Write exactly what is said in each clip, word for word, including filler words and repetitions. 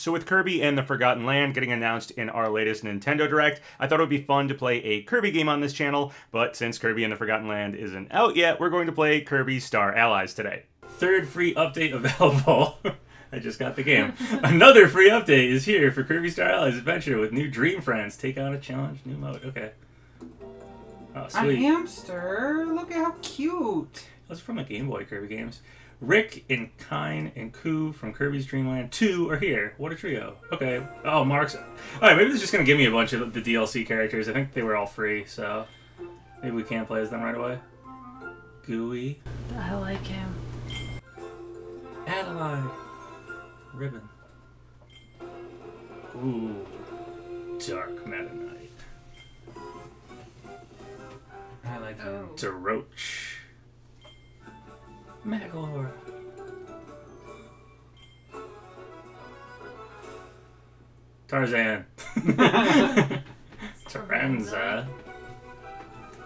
So with Kirby and the Forgotten Land getting announced in our latest Nintendo Direct, I thought it would be fun to play a Kirby game on this channel, but since Kirby and the Forgotten Land isn't out yet, we're going to play Kirby Star Allies today. Third free update available. I just got the game. Another free update is here for Kirby Star Allies Adventure with new dream friends. Take on a challenge, new mode. Okay. Oh, sweet. A hamster? Look at how cute. That's from a Game Boy Kirby games. Rick and Kine and Ku from Kirby's Dreamland two are here. What a trio. Okay. Oh, Marx. Alright, maybe this is just going to give me a bunch of the D L C characters. I think they were all free, so maybe we can play as them right away. Gooey. I like him. Adeleine. Ribbon. Ooh. Dark Meta Knight. I like him. Oh. Daroach. Magolor. Tarzan. Taranza.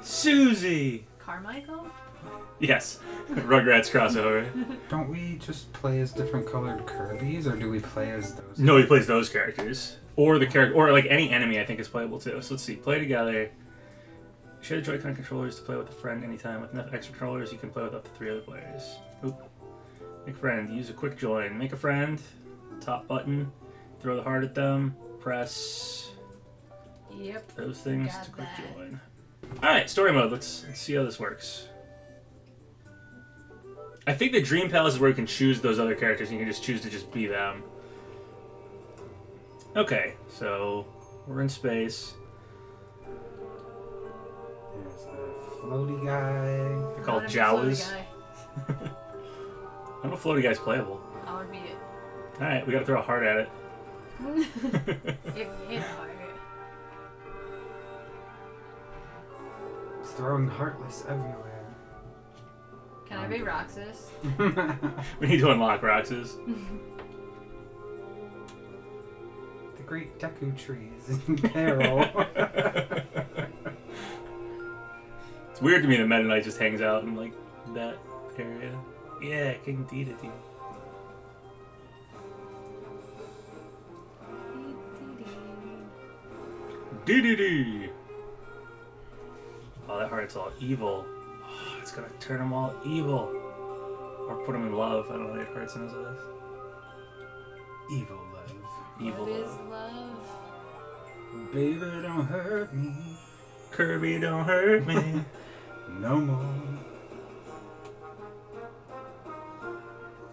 Susie Carmichael? Yes. Rugrats crossover. Don't we just play as different colored Kirbys, or do we play as those? No, he plays those characters. Or the character, or like any enemy I think is playable too. So let's see, play together. Share the Joy-Con controllers to play with a friend anytime. With enough extra controllers, you can play with up to three other players. Oop. Make a friend. Use a quick join. Make a friend. Top button. Throw the heart at them. Press. Yep. Those things to quick that. join. All right, story mode. Let's, let's see how this works. I think the Dream Palace is where you can choose those other characters, and you can just choose to just be them. Okay, so we're in space. There's the floaty guy. They're called Jawas. I don't know if floaty guy's playable. I'll repeat it. Alright, we gotta throw a heart at it. It hit hard. It's throwing heartless everywhere. Can I be Roxas? We need to unlock Roxas. The great Deku Tree is in peril. It's weird to me that Meta Knight just hangs out in, like, that area. Yeah, King Dedede. Dedede! Oh, that heart's all evil. Oh, it's gonna turn them all evil. Or put them in love. I don't know what it hurts in his eyes. Evil love. Evil love. Is love. Baby, don't hurt me. Kirby, don't hurt me. No more.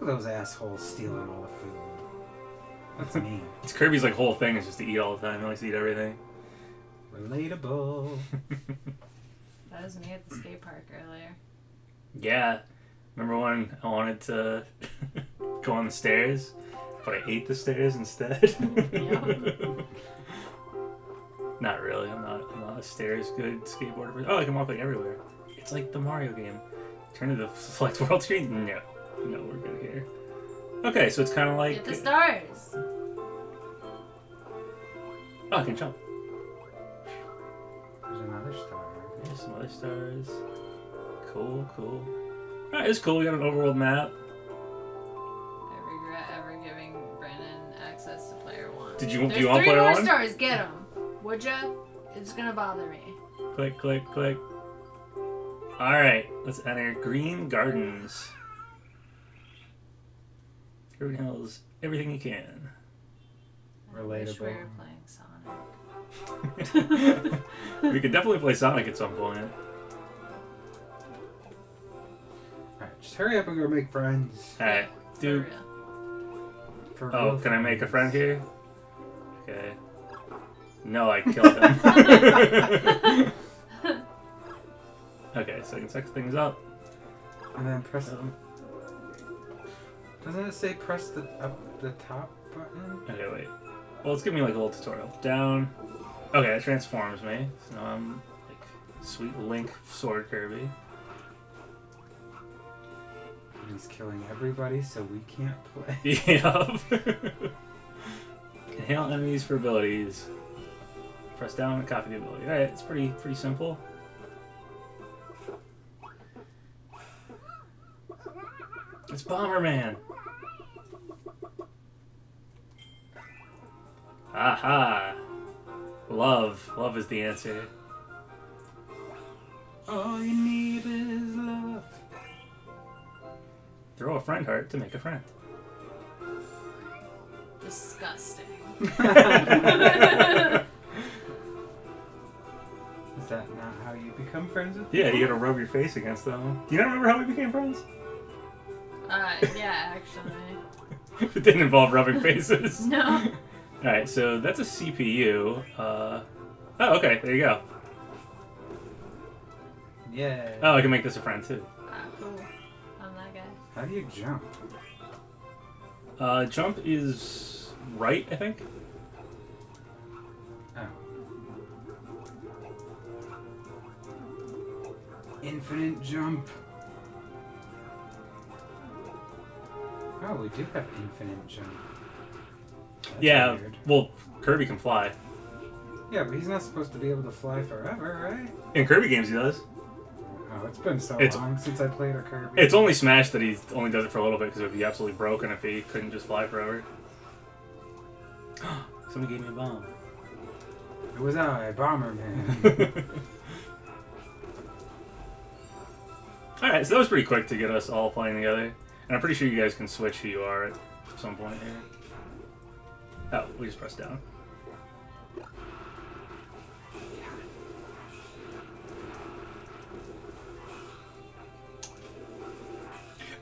Look at those assholes stealing all the food. That's me. It's Kirby's like whole thing is just to eat all the time. He likes to eat everything. Relatable. That was me at the skate park earlier. Yeah. Remember when I wanted to go on the stairs, but I ate the stairs instead? Yeah. Not really. I'm not, I'm not a stairs good skateboarder person. Oh, I can walk like everywhere. It's like the Mario game. Turn to the select world screen. No, no, we're good here. Okay, so it's kind of like get the stars. Oh, I can jump. There's another star. There's some other stars. Cool, cool. All right, it's cool. We got an overworld map. I regret ever giving Brandon access to player one. Did you? There's do you want player one? There's three more stars. Get them. Would ya? It's gonna bother me. Click, click, click. Alright, let's enter Green Gardens. Kirby Hills, everything you can. I Relatable. Wish we were playing Sonic. We could definitely play Sonic at some point. Alright, just hurry up and go make friends. Alright, dude. For real. For oh, can I make a friend here? Okay. No, I killed him. Okay, so I can set things up. And then press them. Doesn't it say press the up the top button? Okay, wait. Well, it's giving me like a little tutorial. Down. Okay, that transforms me. So now I'm like sweet Link Sword Kirby. He's killing everybody, so we can't play. Yep. Inhale enemies for abilities. Press down and copy the ability. Alright, it's pretty pretty simple. It's Bomberman! Aha! Love. Love is the answer. All you need is love. Throw a friend heart to make a friend. Disgusting. Is that not how you become friends with people? Yeah, you gotta rub your face against them. Do you not remember how we became friends? Uh, yeah, actually. It didn't involve rubbing faces. No. Alright, so that's a C P U. Uh, oh, okay, there you go. Yeah. Oh, I can make this a friend too. Ah, uh, cool. I'm that guy. How do you jump? Uh, jump is right, I think. Oh. Infinite jump. Oh, we do have infinite jump. That's yeah, weird. Well, Kirby can fly. Yeah, but he's not supposed to be able to fly forever, right? In Kirby games, he does. Oh, it's been so it's, long since I played a Kirby. It's only Smash that he only does it for a little bit, because it would be absolutely broken if he couldn't just fly forever. Somebody gave me a bomb. It was I, Bomberman. Alright, so that was pretty quick to get us all playing together. And I'm pretty sure you guys can switch who you are at some point here. Oh, we just pressed down.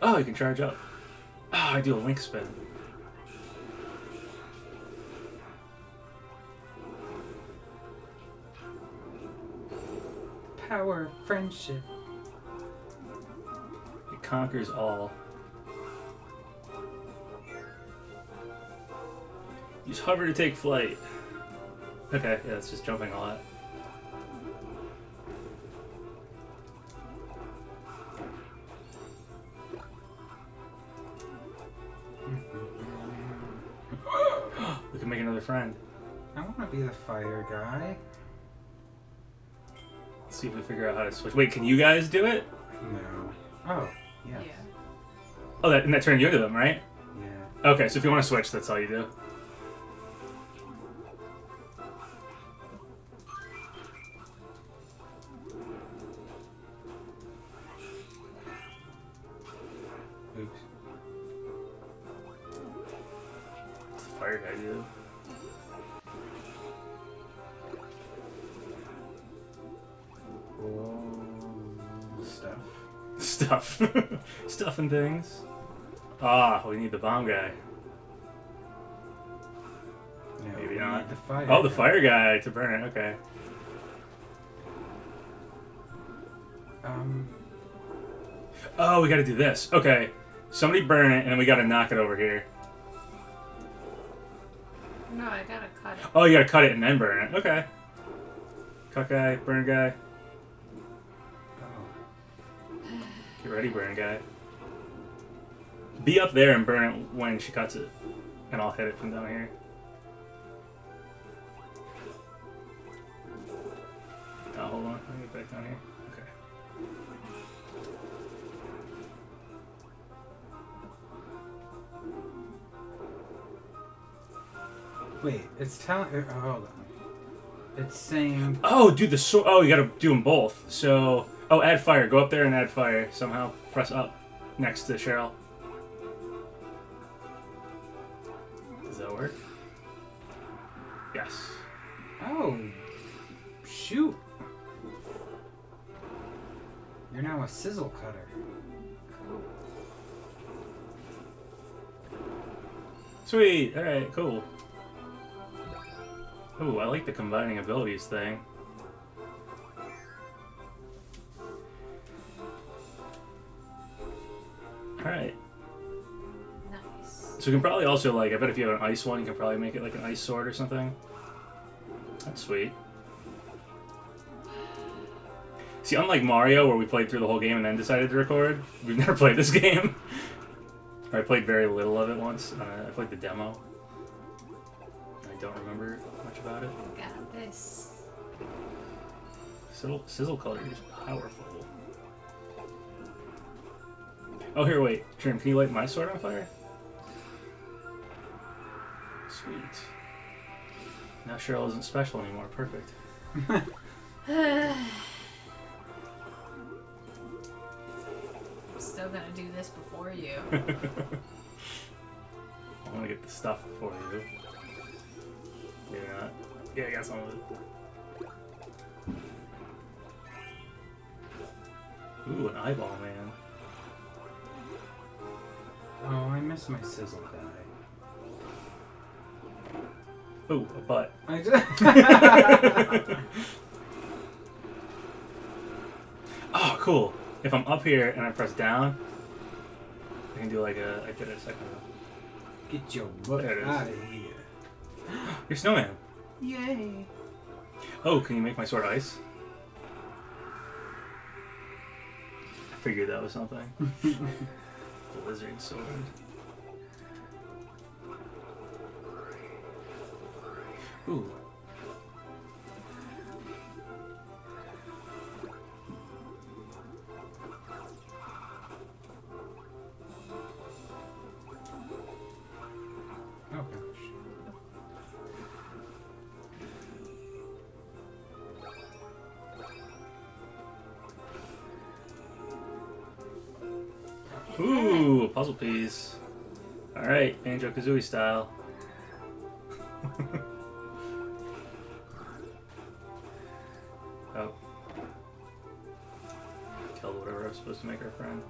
Oh, you can charge up. Oh, I do a Link spin. The power of friendship. It conquers all. Use hover to take flight. Okay, yeah, it's just jumping a lot. Friend. I want to be the fire guy. Let's see if we figure out how to switch. Wait, can you guys do it? No. Oh, yes. Yeah. Oh, that, and that turned you into them, right? Yeah. Okay, so if you want to switch, that's all you do. Oops. What's the fire guy do? Stuff. Stuff and things. Ah, we need the bomb guy. No, maybe not. The fire oh, the guy. fire guy to burn it. Okay. Um. Oh, we gotta do this. Okay. Somebody burn it, and then we gotta knock it over here. No, I gotta cut it. Oh, you gotta cut it and then burn it. Okay. Cut guy, burn guy. Get ready, burn guy. Be up there and burn it when she cuts it. And I'll hit it from down here. Oh, hold on. Let me get back down here. Okay. Wait, it's telling... Oh, hold on. It's saying... Oh, dude, the sword... Oh, you gotta do them both. So... Oh, add fire. Go up there and add fire. Somehow press up next to Cheryl. Does that work? Yes. Oh, shoot. You're now a sizzle cutter. Sweet. All right, cool. Ooh, I like the combining abilities thing. Alright. Nice. So you can probably also, like, I bet if you have an ice one, you can probably make it like an ice sword or something. That's sweet. See, unlike Mario, where we played through the whole game and then decided to record, we've never played this game. I played very little of it once. Uh, I played the demo. I don't remember much about it. Got this. Sizzle, sizzle color is powerful. Oh, here, wait. Trim, can you light my sword on fire? Sweet. Now Cheryl isn't special anymore. Perfect. I'm still gonna do this before you. I'm gonna get the stuff before you. Maybe not. Yeah, I got some of it. Ooh, an eyeball man. Oh, I miss my sizzle guy. Ooh, a butt. I just oh, cool. If I'm up here and I press down, I can do like a... I did it a second ago. Get your butt out of here. You're snowman. Yay. Oh, can you make my sword ice? I figured that was something. The lizard sword. Ooh. Puzzle piece. Alright, Banjo-Kazooie style. Oh. Kill whatever I was supposed to make our friend.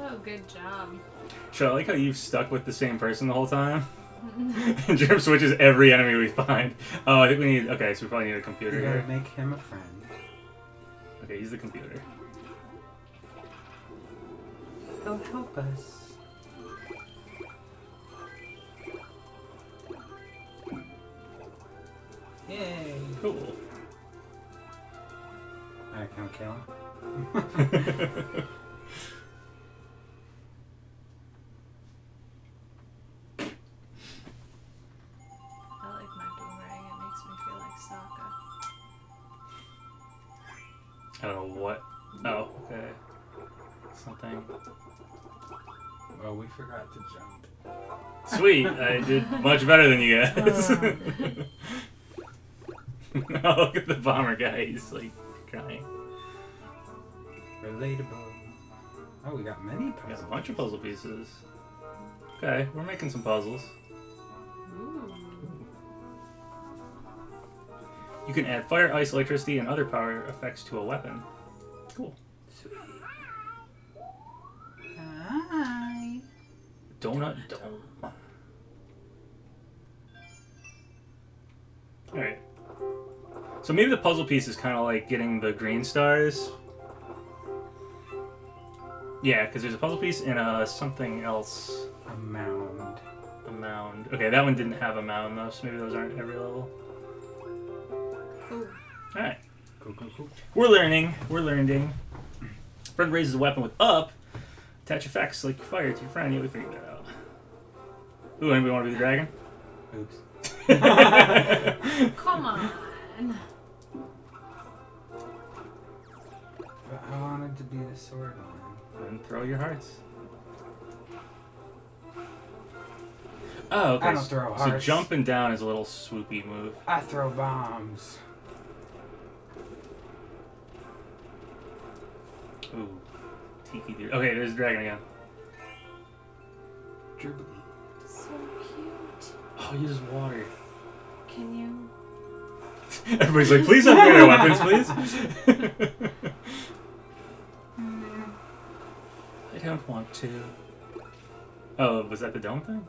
Oh, good job. Sure, I like how you've stuck with the same person the whole time. Jerm switches every enemy we find. Oh, I think we need... Okay, so we probably need a computer here. You gotta make him a friend. Okay, he's the computer. He'll help us. Yay! Cool. I can't kill him. I don't know what. Oh, okay. Something. Oh, we forgot to jump. Sweet! I did much better than you guys. Uh. Oh, look at the bomber guy. He's like crying. Relatable. Oh, we got many puzzles. We got a bunch of puzzle pieces. Okay, we're making some puzzles. You can add fire, ice, electricity, and other power effects to a weapon. Cool. Sweet. Hi. Donut Dome. Alright. So maybe the puzzle piece is kind of like getting the green stars. Yeah, because there's a puzzle piece and a something else. A mound. A mound. Okay, that one didn't have a mound though, so maybe those aren't every level. Alright. Cool, cool, cool. We're learning. We're learning. Friend raises a weapon with up. Attach effects like fire to your friend. Yeah, we figured that out. Ooh, anybody want to be the dragon? Oops. Come on. But I wanted to be the sword man. And throw your hearts. Oh, okay. I don't throw hearts. So jumping down is a little swoopy move. I throw bombs. Ooh, tiki dude. Okay, there's the dragon again. Dribbly. So cute. Oh, you just water. Can you? Everybody's like, please upgrade our weapons, please. I don't want to. Oh, was that the dome thing?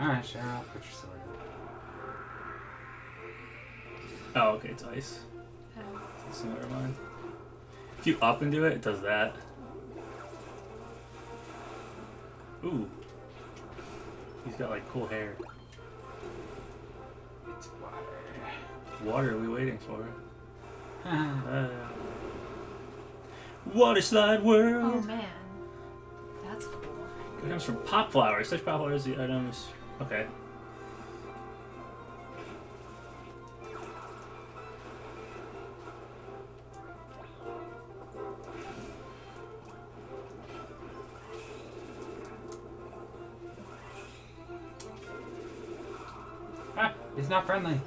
Alright, sure, I'll put your sword in. Oh, okay, it's ice. Oh. So never mind. If you up and do it, it does that. Ooh. He's got like cool hair. It's water. Water are we waiting for? uh, water slide world! Oh man. That's cool. Good items from pop flowers. Such pop flowers, the items. Okay. He's not friendly.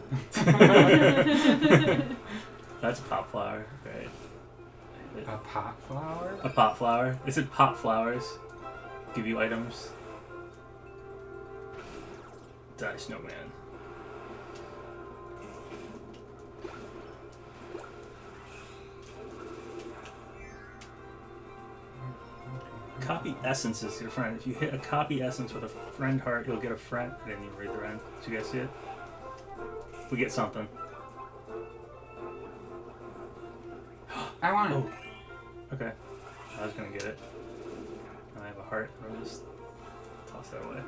That's a pop flower, right? A pot flower? A pot flower. It said pot flowers give you items. Die, snowman. Copy essence is your friend. If you hit a copy essence with a friend heart, you'll get a friend. Then you read the friend. Did you guys see it? We get something. I want it. Oh. Okay. I was going to get it. I have a heart. I'll just toss that away.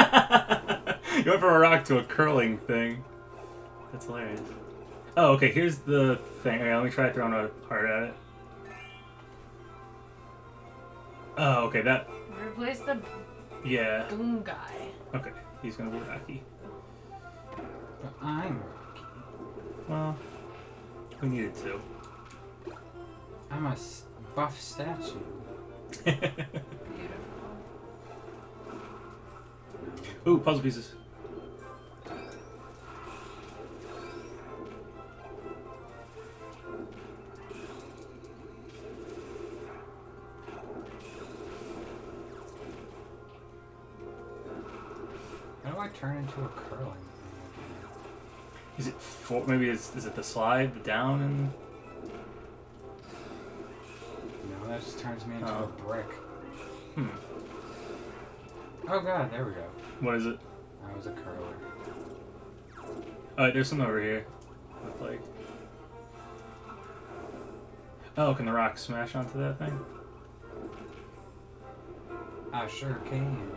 What? You went from a rock to a curling thing. That's hilarious. Oh, okay. Here's the thing. All right, let me try throwing a heart at it. Oh, okay. That. Replace the. Yeah. Boom guy. Okay, he's gonna be Rocky. But I'm Rocky. Well, we needed to. I'm a buff statue. Beautiful. Ooh, puzzle pieces. Turn into a curling thing. Is it for maybe it's is it the slide, the down and no, that just turns me into oh. a brick. Hmm. Oh god, there we go. What is it? I was a curler. Alright, there's some over here. With like oh, can the rock smash onto that thing? I sure can.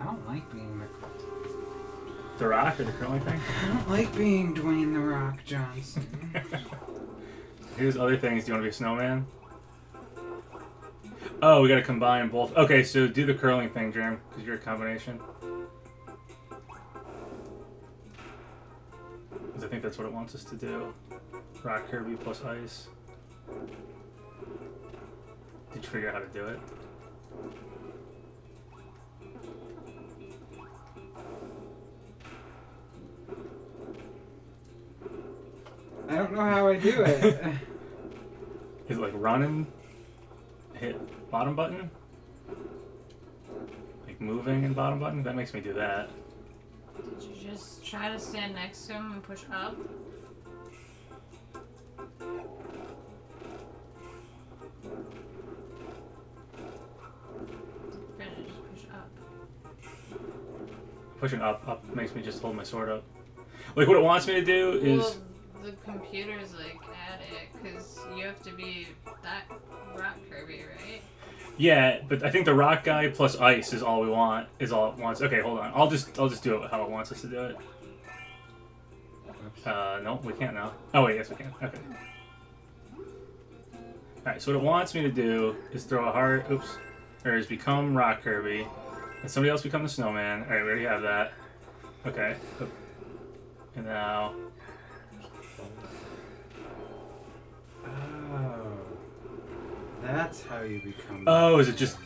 I don't like being the... The Rock or the curling thing? I don't like being Dwayne The Rock Johnson. Here's other things. Do you want to be a snowman? Oh, we got to combine both. Okay, so do the curling thing, Jerm, because you're a combination. Because I think that's what it wants us to do. Rock Kirby plus ice. Did you figure out how to do it? I don't know how I do it. Is it like running, hit bottom button? Like moving and bottom button? That makes me do that. Did you just try to stand next to him and push up? Try to just push up. Pushing up, up makes me just hold my sword up. Like what it wants me to do is... Well, the computer's like at it because you have to be that rock Kirby, right? Yeah, but I think the rock guy plus ice is all we want. Is all it wants. Okay, hold on. I'll just I'll just do it how it wants us to do it. Uh, no, we can't now. Oh wait, yes we can. Okay. All right. So what it wants me to do is throw a heart. Oops. Or is become rock Kirby, and somebody else become the snowman. All right, we already have that. Okay. And now. That's how you become... Oh, is it just...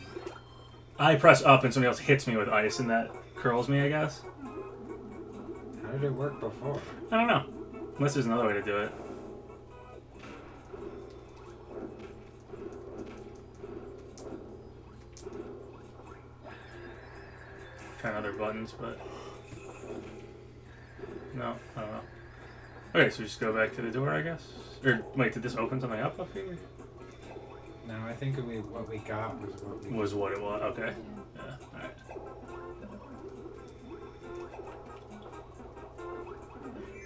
I press up and somebody else hits me with ice and that curls me, I guess? How did it work before? I don't know. Unless there's another way to do it. Trying other buttons, but... No, I don't know. Okay, so we just go back to the door, I guess? Or, wait, did this open something up up here? No, I think we, what we got was what we got. Was what it was, okay. Yeah, alright.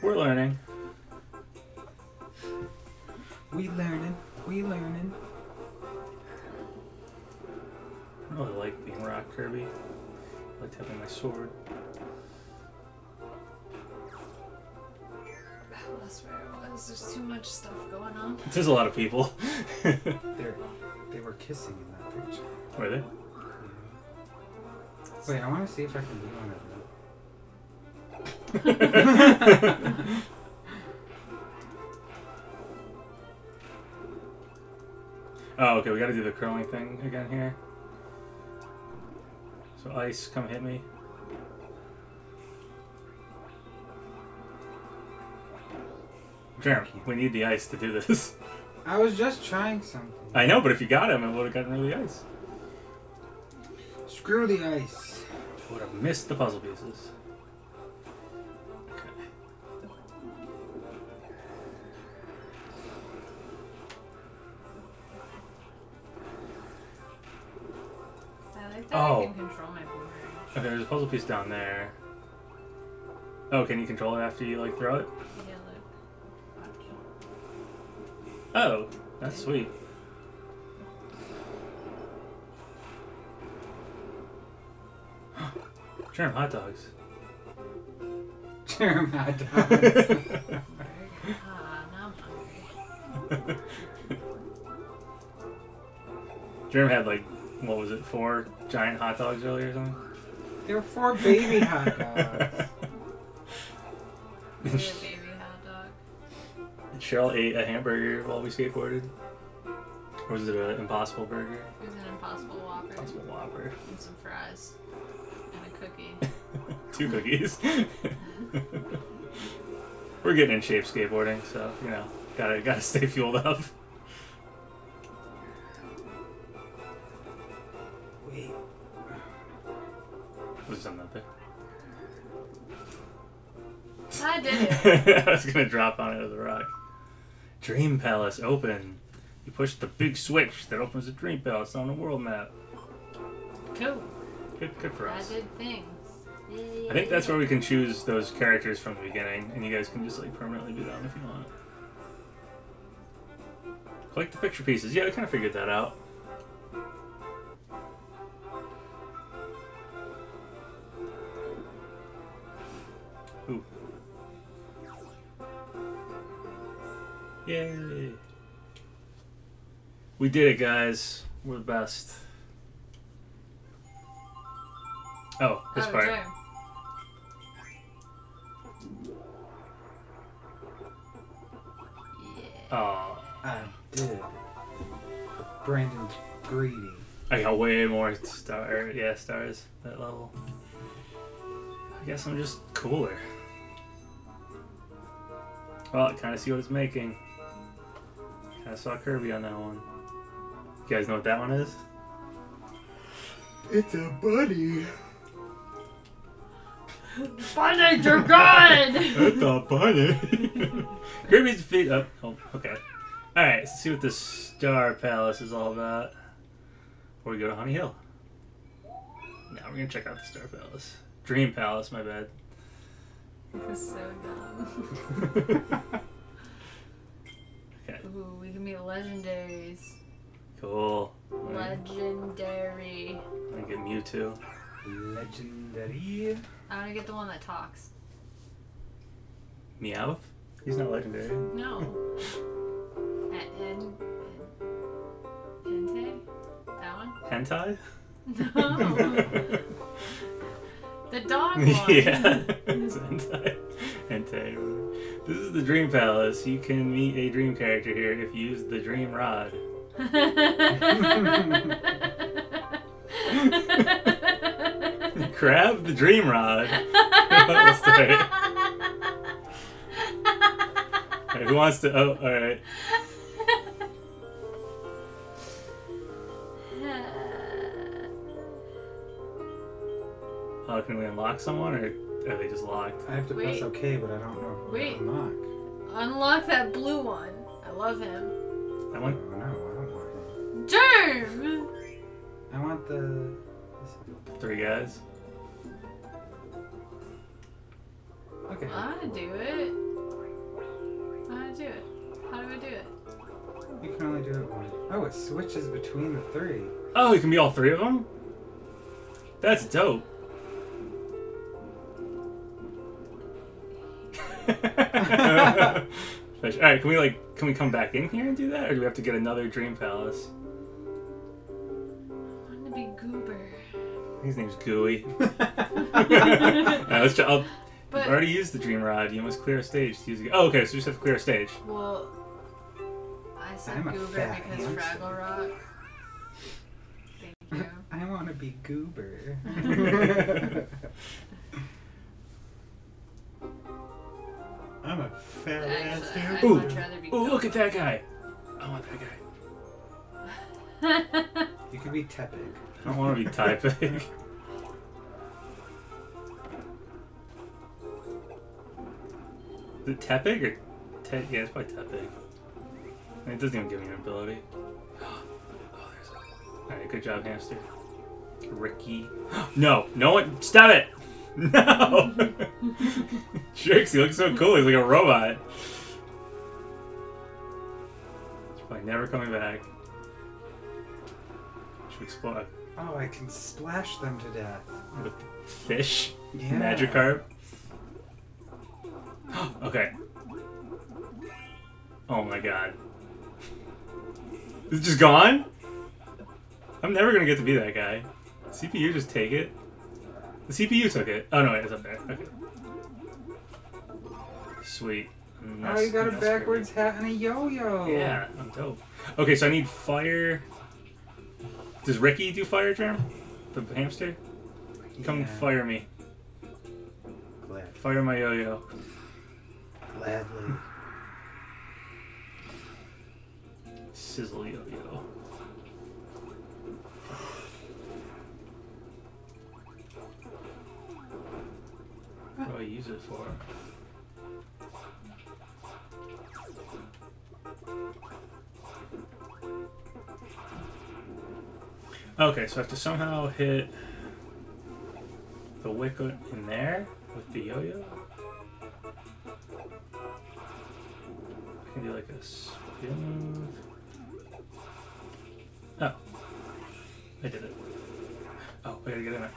We're learning. We learning. We learning. I really like being Rock Kirby. I like having my sword. That's where it was. There's too much stuff going on. There's a lot of people. They were kissing in that picture. Were they? Yeah. Wait, I want to see if I can do one of them. Oh, okay, we gotta do the curling thing again here. So ice, come hit me. Jeremy, we need the ice to do this. I was just trying something. I know, but if you got him, it would have gotten rid of the ice. Screw the ice. Would have missed the puzzle pieces. Okay. I like that oh. I can control my boomerang. Okay, there's a puzzle piece down there. Oh, can you control it after you like throw it? Yeah. Oh, that's sweet. Jerem hot dogs. Jerem hot dogs. Ah, now I'm hungry. Jerem had like, what was it, four giant hot dogs earlier or something? There were four baby hot dogs. Yeah, baby. Cheryl ate a hamburger while we skateboarded. Or was it an Impossible Burger? It was an Impossible Whopper. Impossible Whopper. And some fries. And a cookie. Two cookies. We're getting in shape skateboarding, so, you know, gotta, gotta stay fueled up. Wait. Was something up there? I did it. I was gonna drop on it with a rock. Dream Palace, open. You push the big switch that opens the Dream Palace on the world map. Cool. Good, good for us. I did things. I think that's where we can choose those characters from the beginning, and you guys can just like permanently do them if you want. Collect the picture pieces. Yeah, I kind of figured that out. Ooh. Yay! We did it, guys. We're the best. Oh, this oh, part. Joe. Yeah. Oh, I did it. Brandon's greedy. I got way more star, yeah, stars that level. I guess I'm just cooler. Well, I kind of see what it's making. I saw Kirby on that one. You guys know what that one is? It's a bunny. Bunnies are good! It's a bunny. Kirby's feet up. Oh, okay. Alright, let's see what this Star Palace is all about. Before we go to Honey Hill. Now we're gonna check out the Star Palace. Dream Palace, my bad. This is so dumb. Okay. Ooh, we can meet legendaries. Cool. Legendary. I'm gonna get Mewtwo. Legendary. I'm gonna get the one that talks. Meowth? He's not legendary. No. And Entei? That one? Hentai? No. The dog one. Yeah. It's Entei. Entei. This is the Dream Palace. You can meet a dream character here if you use the Dream Rod. Grab the Dream Rod. All right, who wants to? Oh, all right. Uh, can we unlock someone, or are they just locked? I have to Wait. press OK, but I don't know if we can unlock. Unlock that blue one. I love him. I want... No, no, I don't want him. Jerm! I want the... Three guys? Okay. I want to do it. I want to do it. How do I do it? You can only do it one. Oh, it switches between the three. Oh, you can be all three of them? That's dope. Alright, can we like can we come back in here and do that, or do we have to get another Dream Palace? I want to be Goober. His name's Gooey. Alright, let's try. I'll, but, I've already used the Dream Rod. You must clear a stage to use it. Oh, okay, so you just have to clear a stage. Well, I said I'm a goober fat because hamster. Fraggle Rock. Thank you. I want to be goober. I'm a fat ass dude. Ooh, ooh, look at that guy. I want that guy. You could be Tepig. I don't want to be Tepig. Is it Tepig or Te yeah, it's probably Tepig. And it doesn't even give me an ability. Oh, there's a... Alright, good job, hamster. Ricky. No! No one! Stop it! No! Jerks, he looks so cool. He's like a robot. He's probably never coming back. Should explode. Oh, I can splash them to death. With fish? Yeah. Magikarp? Okay. Oh my god. Is it just gone? I'm never gonna get to be that guy. C P U just take it. The C P U took it. Oh no, wait, it's up there. Okay. Sweet. Oh, you got a backwards hat and a yo-yo. Yeah, I'm dope. Okay, so I need fire. Does Ricky do fire charm? The hamster? Come yeah. fire me. Fire my yo-yo. Gladly. Sizzle yo-yo. What do I use it for? Okay, so I have to somehow hit the wicket in there. With the yo-yo? I can do like a spin move. Oh. I did it. Oh, I gotta get in there.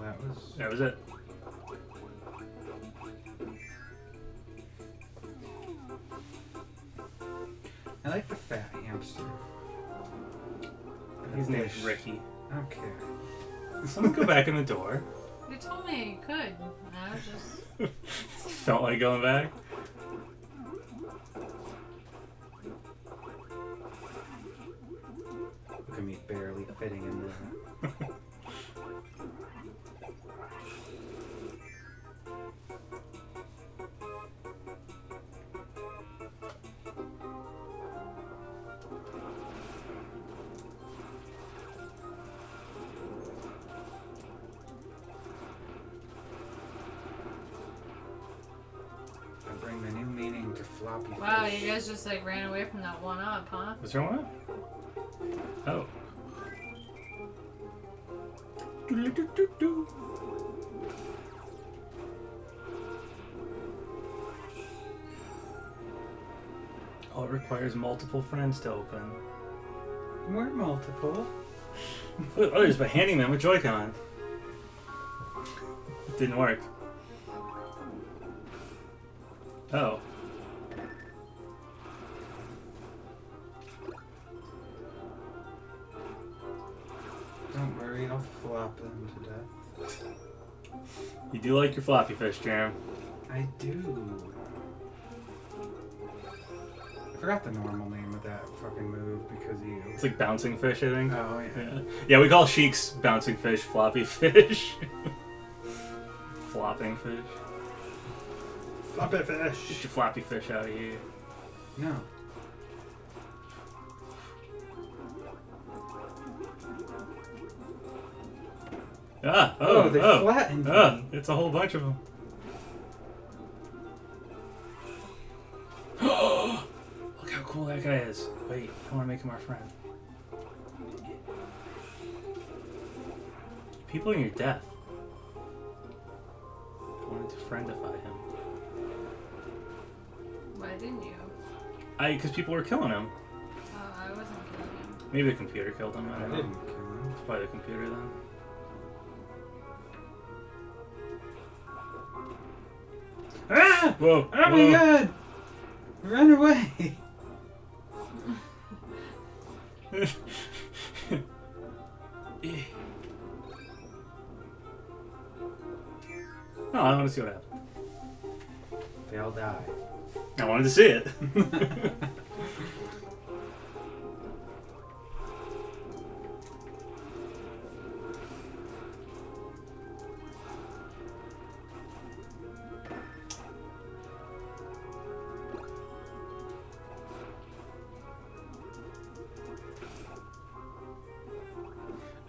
That was... That was it. I like the fat hamster. His name's Ricky. I don't care. Did someone go back in the door? You told me you could. I was just... Felt like going back? Look at me barely fitting in there. Wow, you guys just like ran away from that one up, huh? Was there one up? Oh. Oh, it requires multiple friends to open. We're multiple. Oh, there's a handyman with Joy-Con. It didn't work. Oh. Flop them to death. You do like your floppy fish, Jerem. I do. I forgot the normal name of that fucking move because you... It's like bouncing fish, I think. Oh, yeah. Yeah, yeah we call Sheik's bouncing fish floppy fish. Flopping fish. Floppy fish. Get your floppy fish out of here. No. Ah, oh, oh they oh, flattened oh. Me. It's a whole bunch of them. Look how cool that guy is. Wait, I want to make him our friend. People in your death. I wanted to friendify him. Why didn't you? I, because people were killing him. Oh, I wasn't killing him. Maybe the computer killed him. I don't I know. Didn't kill him. It's probably the computer then. Ah! Whoa. Oh Whoa. My god! Run away! No, I want to see what happens. They all die. I wanted to see it.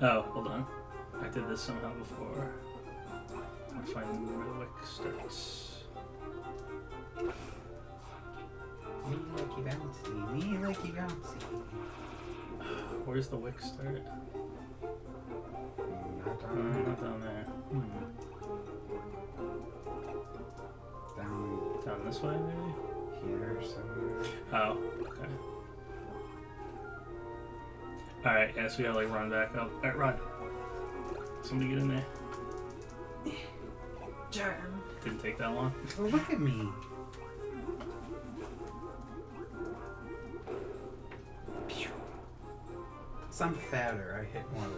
Oh, hold on. I did this somehow before. I'm finding where the wick starts. Me likey bouncy, me likey bouncy. Where's the wick start? Not down mm, there. Not down there. Mm. Down. Down this way, maybe? Here, somewhere. Oh, okay. Alright, yeah, so we gotta like run back up. Alright, run. Somebody get in there. Turn. Didn't take that long. Well, look at me. Some fatter, I hit more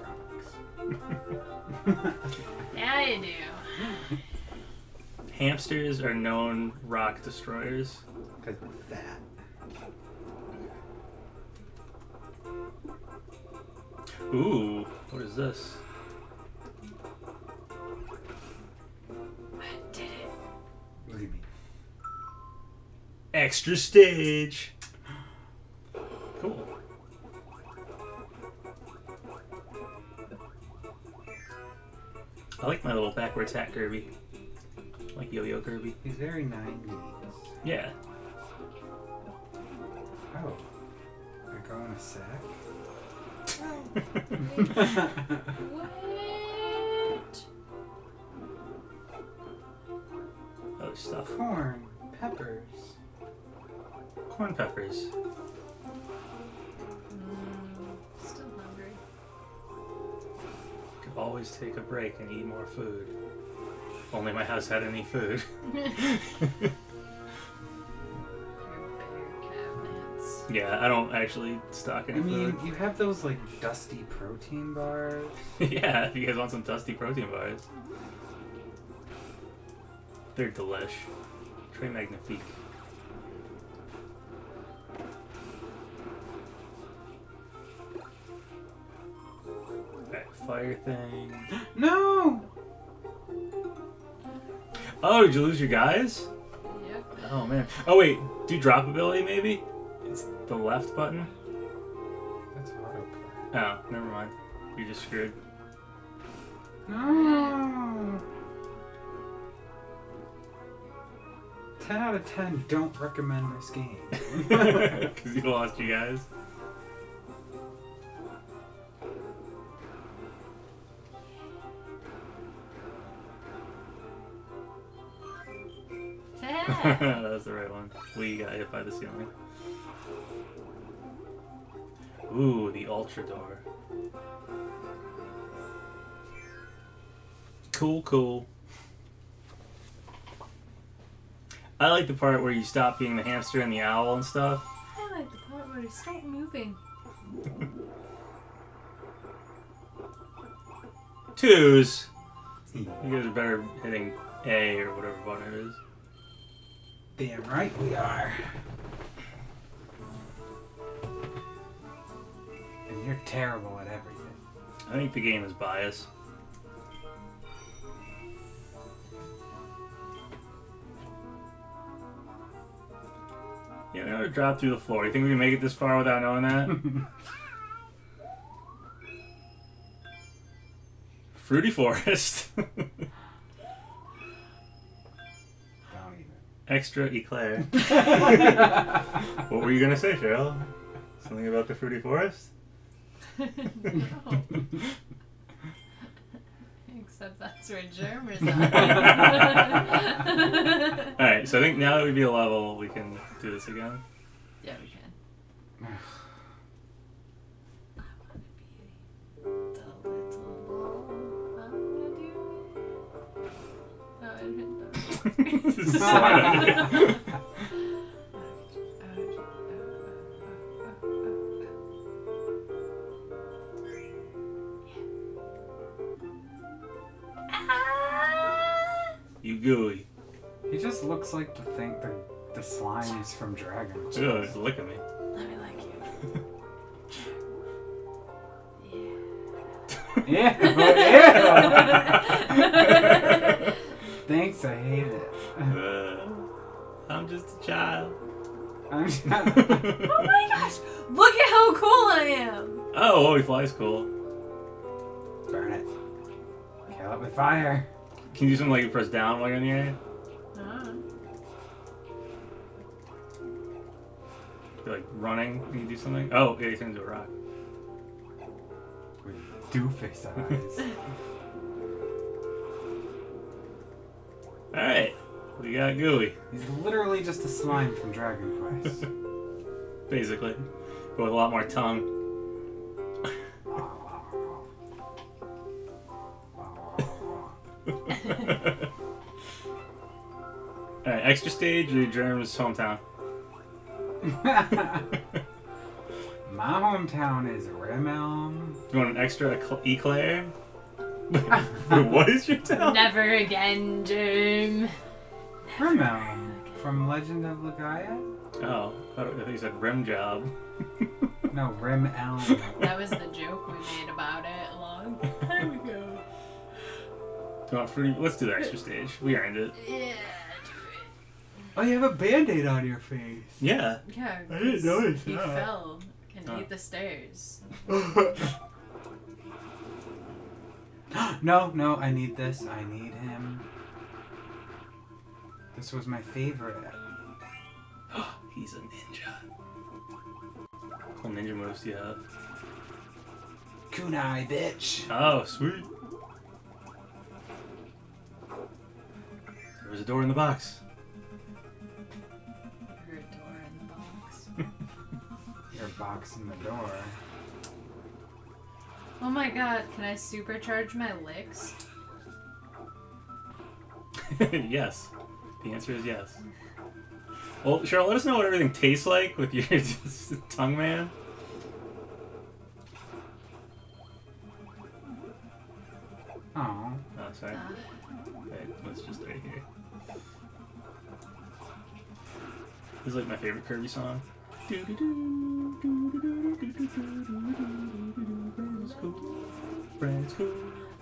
rocks. Yeah, you do. Hamsters are known rock destroyers. Because they're fat. Ooh, what is this? I did it. Look at me. Extra stage. Cool. I like my little backwards hat Kirby. I like Yo-Yo Kirby. He's very nineties. Yeah. Oh. They're going a sec. What? Oh, stuff. Corn peppers. Corn peppers. Mm, still hungry. Could always take a break and eat more food. If only my house had any food. Your bear cabinets. Yeah, I don't actually stock any I mean, food. You have those like dusty protein bars. Yeah, if you guys want some dusty protein bars. They're delish. Très magnifique. That fire thing. No! Oh, did you lose your guys? Yep. Oh man. Oh wait, do drop ability maybe? It's the left button? That's hard. Oh, never mind. You're just screwed. No! ten out of ten don't recommend this game. Because you lost you guys. That was the right one. We got hit by the ceiling. Ooh, the Ultra Door. Cool, cool. I like the part where you stop being the hamster and the owl and stuff. I like the part where you stop moving. Twos! You guys are better hitting A or whatever button it is. Damn right we are. You're terrible at everything. I think the game is biased. Yeah, we never dropped through the floor. You think we can make it this far without knowing that? Fruity Forest. Don't even. Extra Eclair. What were you going to say, Cheryl? Something about the Fruity Forest? No. Except that's where germ resides. Alright, so I think now that we beat a level, we can do this again. Yeah, we can. I want to be the little... I'm gonna do it. Oh, I hit that. Sorry. looks like the thing, the, the slime is from Dragon Quest. Ugh, look at me. Let me like you. Yeah. Yeah. Well, yeah. Thanks, I hate it. Uh, I'm just a child. I'm just... Oh my gosh! Look at how cool I am! Oh, oh, he flies cool. Burn it. Kill it with fire. Can you do something like you press down like on your hand? Like running, can you do something? Oh, yeah, he turns into a rock. With doofus eyes. Alright, we got Gooey. He's literally just a slime from Dragon Quest. Basically. But with a lot more tongue. Alright, extra stage or Jerem's hometown? My hometown is Rem Allen. Do you want an extra eclair? What is your town? Never again, Jerm. Rem Allen from Legend of Legaia. Oh, I thought you said Rem Job. No, Rem Allen. That was the joke we made about it a long time ago. Do you want fruity? Let's do the extra stage. We earned it. Yeah. Oh, you have a band-aid on your face. Yeah. Yeah. I didn't notice that. He fell and oh. ate the stairs. No, no, I need this. I need him. This was my favorite. He's a ninja. Cool ninja moves, yeah. Kunai, bitch. Oh, sweet. There was a door in the box. Box in the door. Oh my god, can I supercharge my licks? Yes. The answer is yes. Well, Cheryl, let us know what everything tastes like with your tongue man. Oh. Oh, sorry. Uh, okay, let's just right here. This is like my favorite Kirby song. Do do do do do do do do do do Brand's cool. Brand's cool.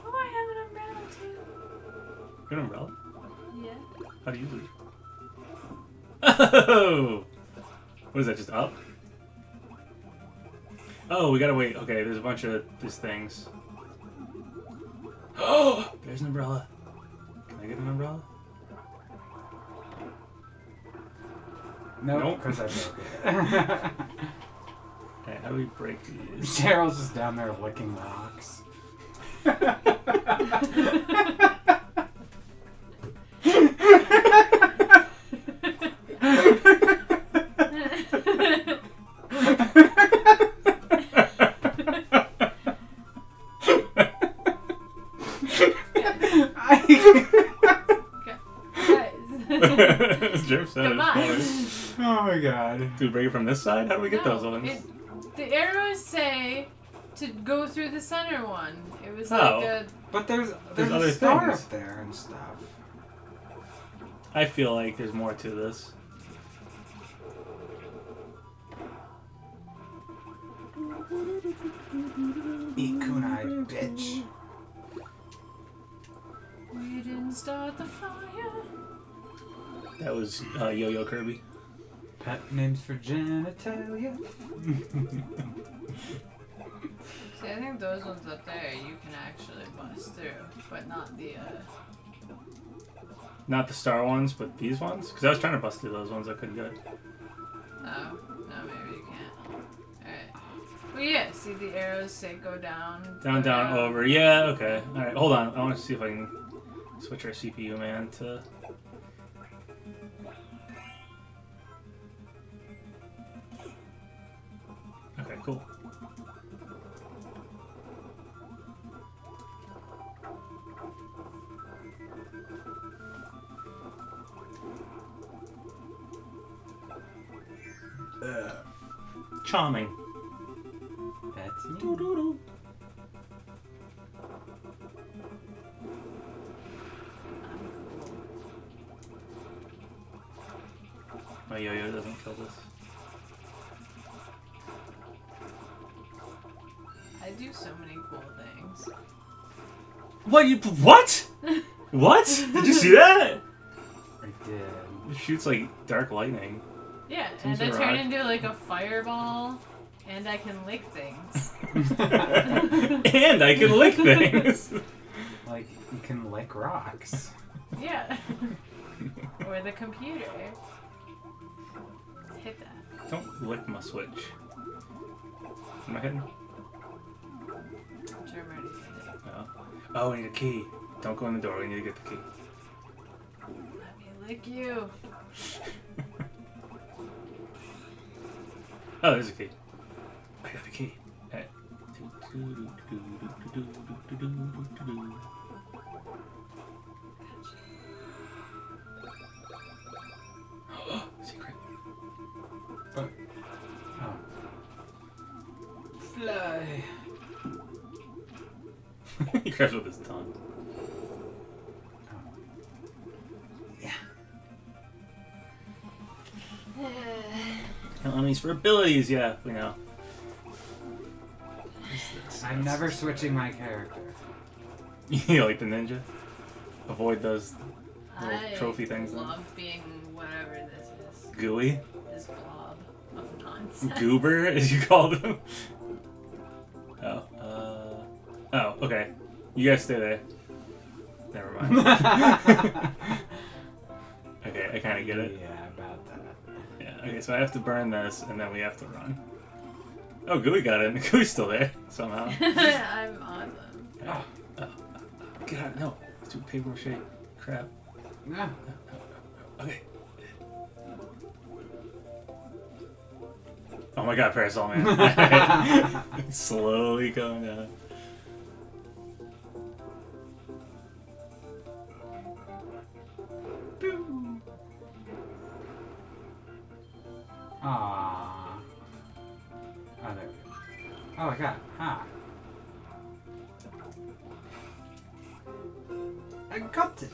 Oh, I have an umbrella too. An umbrella? Yeah. How do you do it? Oh! What is that, just up? Oh, we gotta wait. Okay, there's a bunch of these things. Oh! There's an umbrella. Can I get an umbrella? Nope, because nope. I broke it. Okay, how do we break these? Cheryl's just down there licking rocks. Do we break it from this side? How do we get no, those ones? It, the arrows say to go through the center one. It was oh. like a... But there's, there's, there's other a star things. Up there and stuff. I feel like there's more to this. Eat kunai, bitch. We didn't start the fire. That was uh, Yo-Yo Kirby. Pet names for genitalia. See, I think those ones up there you can actually bust through, but not the, uh... Not the star ones, but these ones? Because I was trying to bust through those ones, I couldn't do it. Oh, no, maybe you can't. Alright. Well, yeah, see the arrows say go down. Down, go down, down, over. Yeah, okay. Alright, hold on. I want to see if I can switch our C P U, man, to... Okay, cool. Uh, charming. That's me. Doo -doo -doo. yo-yo doesn't kill this. I do so many cool things. What? You, what? What? Did you see that? I did. It shoots like dark lightning. Yeah, and I turn into like a fireball, and I can lick things. and I can lick things. Like you can lick rocks. Yeah. Or the computer. Hit that. Don't lick my Switch. Am I hitting? I'm sure I'm already hit it. No. Oh, we need a key. Don't go in the door. We need to get the key. Let me lick you. Oh, there's a key. I got the key. All right. Oh, secret. Oh. Oh. Fly. He grabs with his tongue. Oh. Yeah. Enemies for abilities, yeah, we know. I'm never switching my character. You like the ninja? Avoid those little I trophy things. I love then. Being whatever this is. Gooey? This blob of nonsense. Goober, as you call them. Oh. Uh, oh, okay. You guys stay there. Never mind. Okay, I kind of get it. Yeah, about that. Okay, so I have to burn this, and then we have to run. Oh, Gooey got in. Gooey's still there, somehow. I'm awesome. Oh, oh, oh, get out. No. Let's do paper mache. Crap. No. No, no, no. Okay. Oh my god, Parasol Man. It's slowly going down. Ah. Oh, there we go. Oh, I got it. Ha. I got it.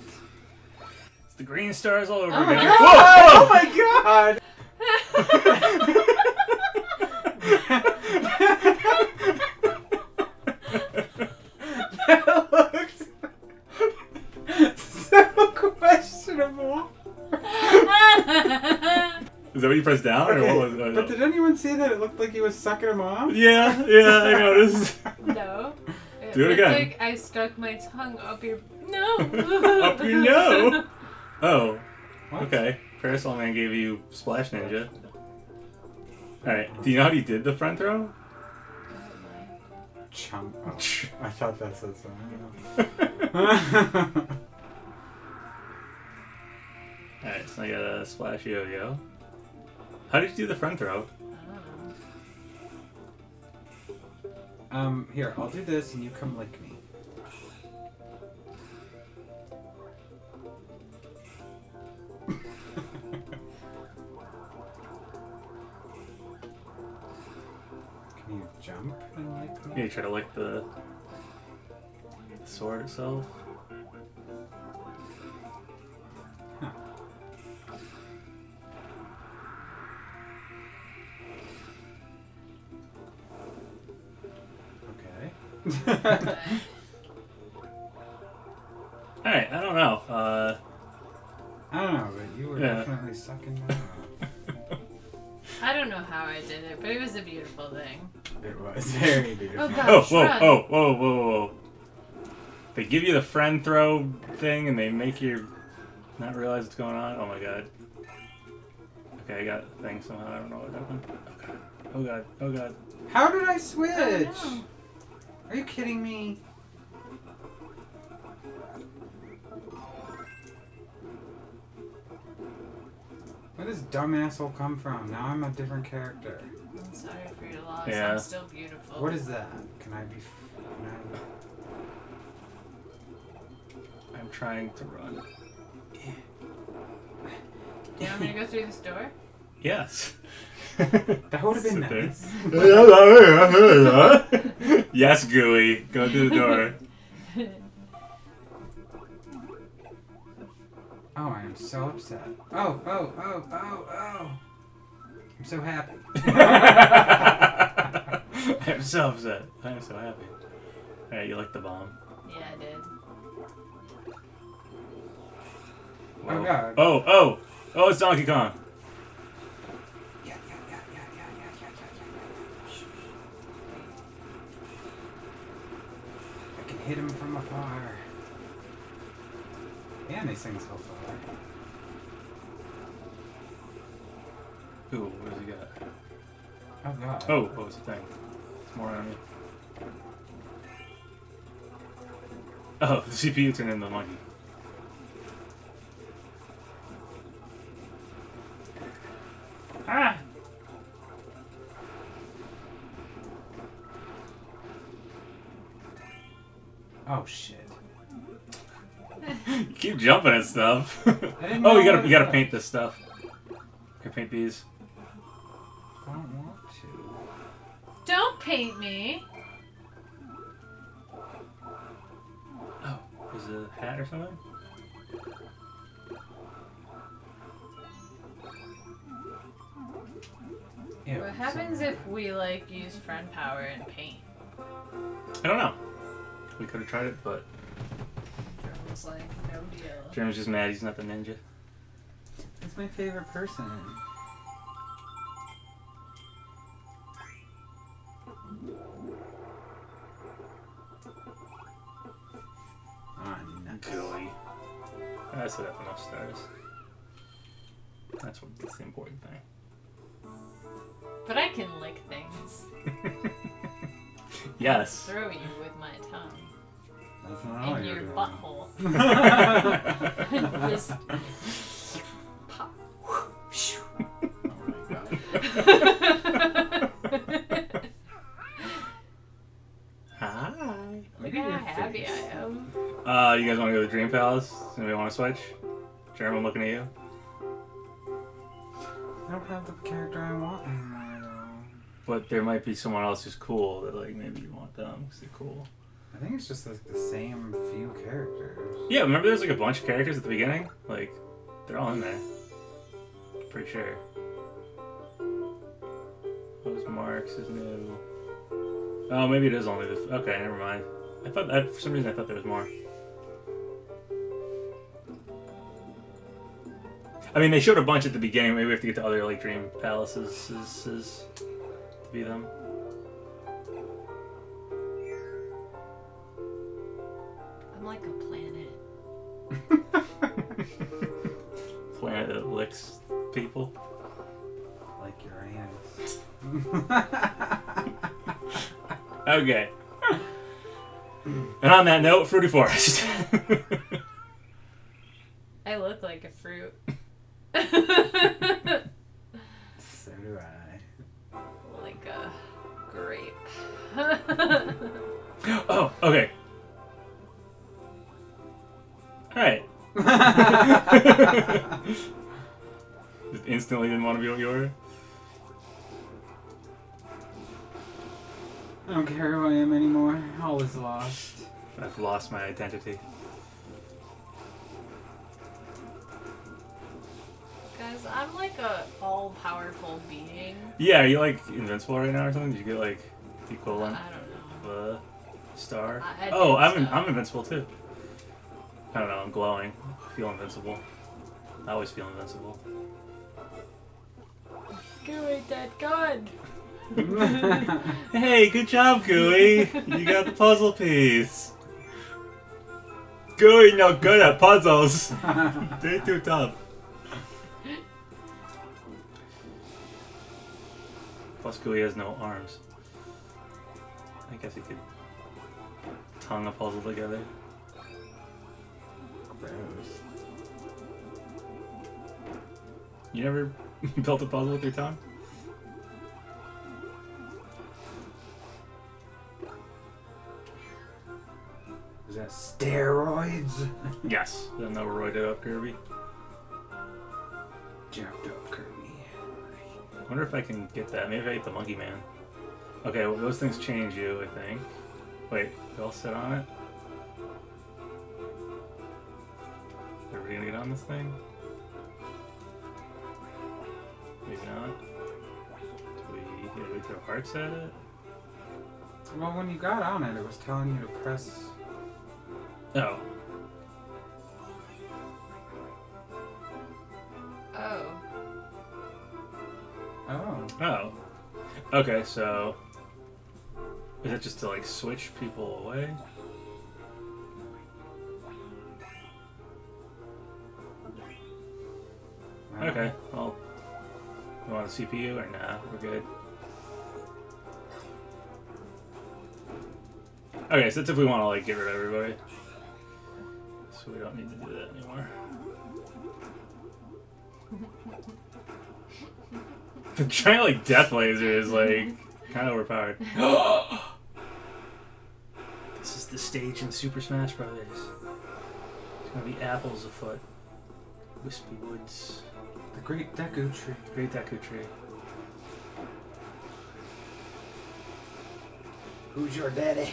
It's the green stars all over oh again. Whoa! Oh my god! That looks so questionable. Is that what you pressed down, okay, or what was it? But did anyone see that it looked like he was sucking him off? Yeah, yeah, I noticed. No. It Do it again. Like I stuck my tongue up your... No! Up your no! Oh. What? Okay. Parasol Man gave you Splash Ninja. Alright, do you know how you did the front throw? Chum. Oh, I thought that said something. Alright, so I got a Splash Yo-Yo. How did you do the front throw? I um, here, I'll do this and you come lick me. Can you jump and lick me? Yeah, you try to lick the sword itself. Alright, I don't know. Uh, I don't know, but you were yeah. definitely sucking my mouth. I don't know how I did it, but it was a beautiful thing. It was very beautiful. Oh, God, oh whoa, oh, whoa, whoa, whoa. They give you the friend throw thing and they make you not realize what's going on. Oh my god. Okay, I got the thing somehow. I don't know what happened. Oh god, oh god. Oh, god. How did I switch? I Are you kidding me? Where does dumbass all come from? Now I'm a different character. I'm sorry for your loss. Yeah. I'm still beautiful. What is that? Can I be? Can I... I'm trying to run. Yeah. Do you want me to go through this door? Yes. That would have been nice. Yes, Gooey. Go through the door. Oh, I am so upset. Oh, oh, oh, oh, oh. I'm so happy. I am so upset. I am so happy. Alright, you like the bomb. Yeah, I did. Whoa. Oh, God. Oh, oh! Oh, it's Donkey Kong! Yeah, yeah, yeah, yeah, yeah, yeah, yeah, yeah. I can hit him from afar. Man, these things go far. Ooh, what does he got? Oh, God. Oh, what was the thing? It's more on me. Oh, the C P U turned into the monkey. Ah! Oh, shit. You keep jumping at stuff. Oh, we gotta, we gotta paint this stuff. Can I paint these? I don't want to. Don't paint me! Oh, was it a hat or something? Ew, what happens something. If we, like, use friend power and paint? I don't know. We could have tried it, but... Jerem's like, no deal. Jerem's just mad he's not the ninja. He's my favorite person. Gooey. I set up enough stars. That's what that's the important thing. But I can lick things. Yes. I throw you with my tongue. That's not all in your doing. Butthole. Just pop. Oh my god. Hi. Look at how happy I am. Uh, you guys want to go to the Dream Palace? Does anybody want to switch? Jeremy, I'm looking at you. I don't have the character I want anymore. But there might be someone else who's cool that, like, maybe you want them because they're cool. I think it's just, like, the same few characters. Yeah, remember there's, like, a bunch of characters at the beginning? Like, they're all in there. Pretty sure. What was Marx? Is new. Oh, maybe it is only this. Okay, never mind. I thought, I, for some reason, I thought there was more. I mean, they showed a bunch at the beginning. Maybe we have to get to other, like, dream palaces is, is, to be them. I'm like a planet. Planet that licks people. Like your ass. Okay. And on that note, Fruity Forest. I look like a fruit. So do I. Like a grape. Oh, okay. Alright. Just instantly didn't want to be on your order. I don't care who I am anymore. All is lost. I've lost my identity. Guys, I'm like a all-powerful being. Yeah, are you like invincible right now or something? Did you get like the equivalent uh, I don't know. of a star? I, I oh, I'm so. I'm invincible too. I don't know, I'm glowing. I feel invincible. I always feel invincible. Gooey, dead god! Hey, good job, Gooey! You got the puzzle piece! Gooey no good at puzzles! They're too tough. Plus, Gooey has no arms. I guess he could tongue a puzzle together. Gross. You never built a puzzle with your tongue? Is that steroids? Yes. Then they'll roid it up, Kirby. Jacked up, Kirby. I wonder if I can get that. Maybe if I get the Monkey Man. Okay, well, those things change you, I think. Wait, they all sit on it? Are we gonna get down this thing? Maybe not. Do we, did we throw hearts at it? Well, when you got on it, it was telling you to press... Oh. Oh. Oh. Oh. Okay, so... Is it just to, like, switch people away? Okay, well... You want the C P U or nah? We're good. Okay, so that's if we want to, like, get rid of everybody. So we don't need to do that anymore. The giant, like, death laser is, like, kind of overpowered. This is the stage in Super Smash Brothers. It's gonna be apples afoot. Wispy Woods. The Great Deku Tree. The Great Deku Tree. Who's your daddy?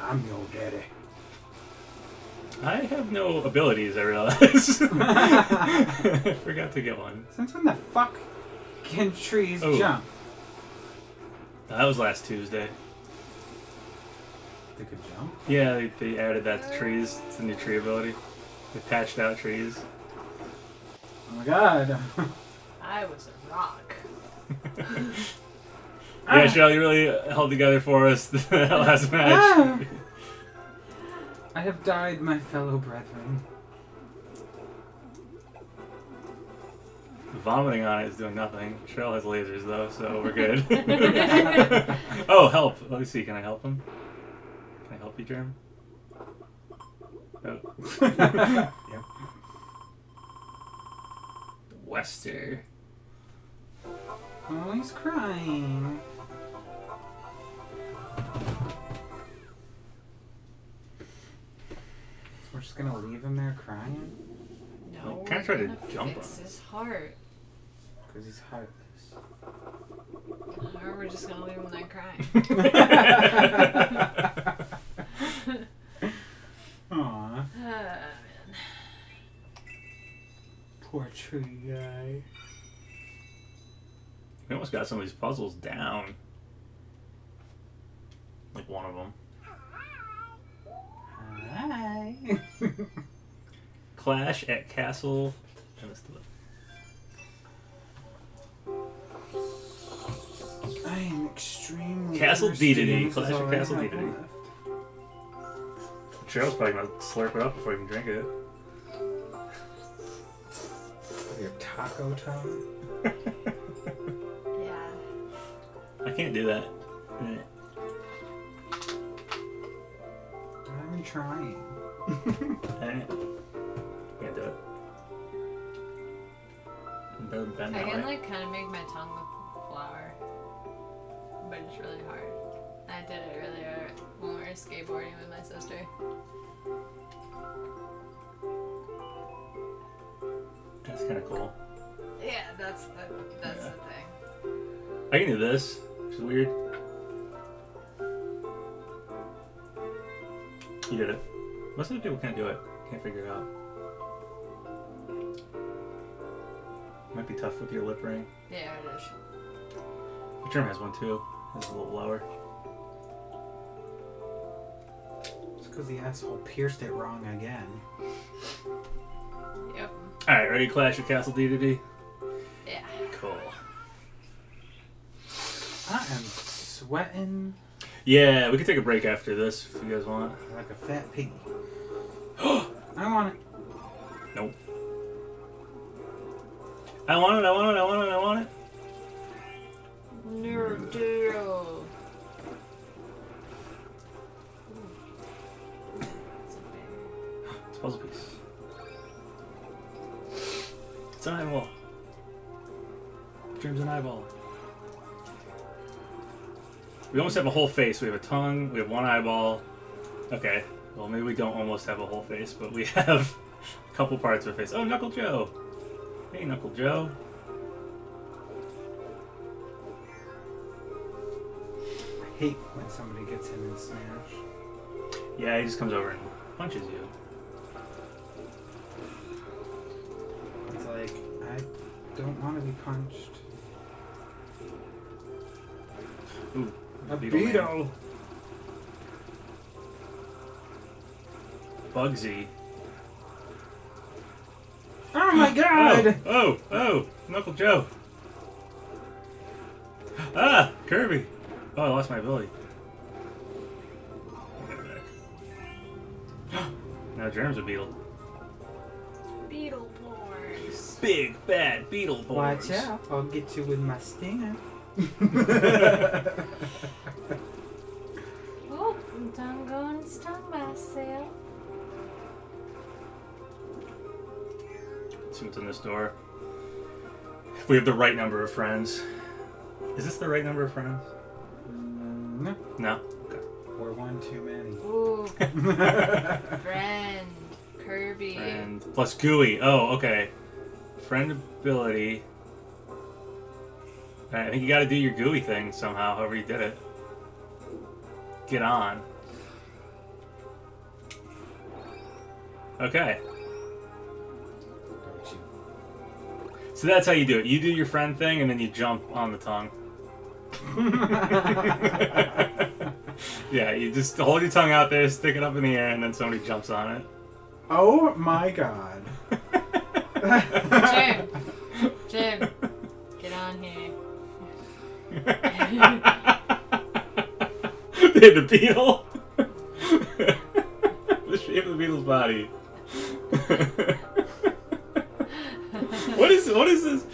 I'm your daddy. I have no abilities, I realize. I forgot to get one. Since when the fuck can trees oh. jump? That was last Tuesday. They could jump? Yeah, they, they added that to trees. It's the new tree ability. They patched out trees. Oh my god. I was a rock. Yeah, Shell, you really held together for us the last match. Ah. I have died, my fellow brethren. Vomiting on it is doing nothing. Shell has lasers, though, so we're good. Oh, help. Let me see. Can I help him? Can I help you, Jerm? Oh. Yep. Wester. Oh, he's crying. We're just gonna leave him there crying? No, I tried to jump fix him. His heart. Because he's heartless. Or we're just gonna leave him there crying. Aww. Oh, man. Poor tree guy. We almost got some of these puzzles down. Like one of them. Hi. Clash at Castle. I missed it. I am extremely. Castle Dedede. Clash at Castle Dedede. The trail's probably gonna slurp it up before you can drink it. Your taco tongue. Yeah. I can't do that. Mm. Trying. Hey. Can't do it. Build I can right? like kind of make my tongue with flour, but it's really hard. I did it earlier when we were skateboarding with my sister. That's kind of cool. Yeah, that's the that's yeah. the thing. I can do this. It's weird. You did it. Most of the people can't do it. Can't figure it out. Might be tough with your lip ring. Yeah, it is. Your trim has one too. It's a little lower. It's because the asshole pierced it wrong again. Yep. Alright, ready to Clash at Castle Dedede? Yeah. Cool. I am sweating. Yeah, we could take a break after this if you guys want. Like a fat piggy. I want it. Nope. I want it, I want it, I want it, I want it. No deal. It's a puzzle piece. It's an eyeball. Dream's an eyeball. We almost have a whole face. We have a tongue. We have one eyeball. Okay. Well, maybe we don't almost have a whole face, but we have a couple parts of our face. Oh, Knuckle Joe. Hey, Knuckle Joe. I hate when somebody gets him in Smash. Yeah, he just comes over and punches you. don't want to be punched. Ooh, a beetle. beetle. Bugsy. Oh my god! Oh, oh, oh, Knuckle Joe. Ah, Kirby. Oh, I lost my ability. Now Germ's a beetle. Beetle boars. Big, bad beetle boars. Watch out, I'll get you with my stinger. Oh, I'm done going to stun myself. Something in this door. If we have the right number of friends. Is this the right number of friends? No. No? Okay. Or one too many. Ooh. Friend. Kirby. Friend. Plus Gooey. Oh, okay. Friend ability. Alright, I think you gotta do your Gooey thing somehow, however you did it. Get on. Okay. So that's how you do it. You do your friend thing, and then you jump on the tongue. Yeah, you just hold your tongue out there, stick it up in the air, and then somebody jumps on it. Oh my god. Jim. Jim. Get on here. The beetle. The shape of the beetle's body. What is what is this?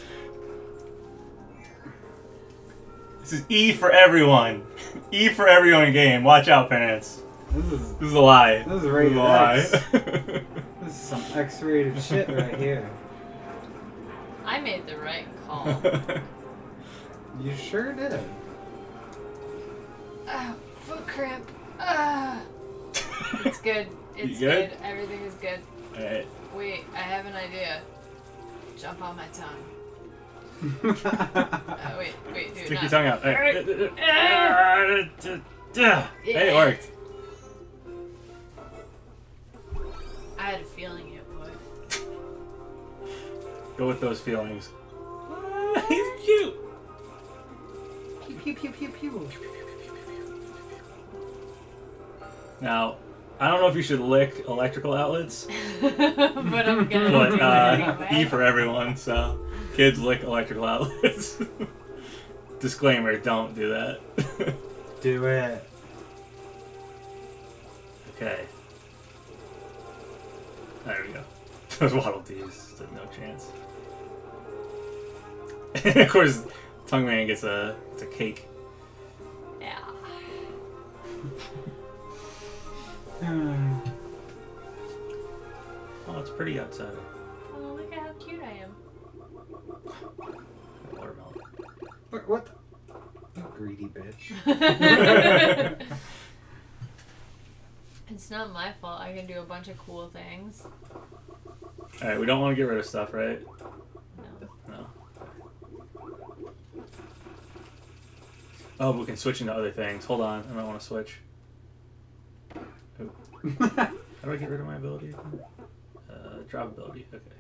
This is E for everyone. E for everyone game. Watch out, parents. This is this is a lie. This is rated X. This is some X-rated shit right here. I made the right call. You sure did. Ah, oh, foot cramp. Ah. It's good. It's good? good. Everything is good. All right. Wait, I have an idea. Jump on my tongue. uh, wait, wait, dude. Stick not. your tongue out. Hey, yeah. It worked. I had a feeling it would. Go with those feelings. He's cute. Pew, pew, pew, pew, pew. Now, I don't know if you should lick electrical outlets, but I'm gonna but, uh, anyway. E for everyone. So, kids lick electrical outlets. Disclaimer: don't do that. Do it. Okay. There we go. Those waddle dees, no chance. And of course, Tongue Man gets a it's a cake. Yeah. Oh, it's pretty outside. Oh, look at how cute I am. Watermelon. What? What? You greedy bitch. It's not my fault. I can do a bunch of cool things. Alright, we don't want to get rid of stuff, right? No. No. Oh, we can switch into other things. Hold on. I might want to switch. Oh. How do I get rid of my ability? Uh, drop ability. Okay.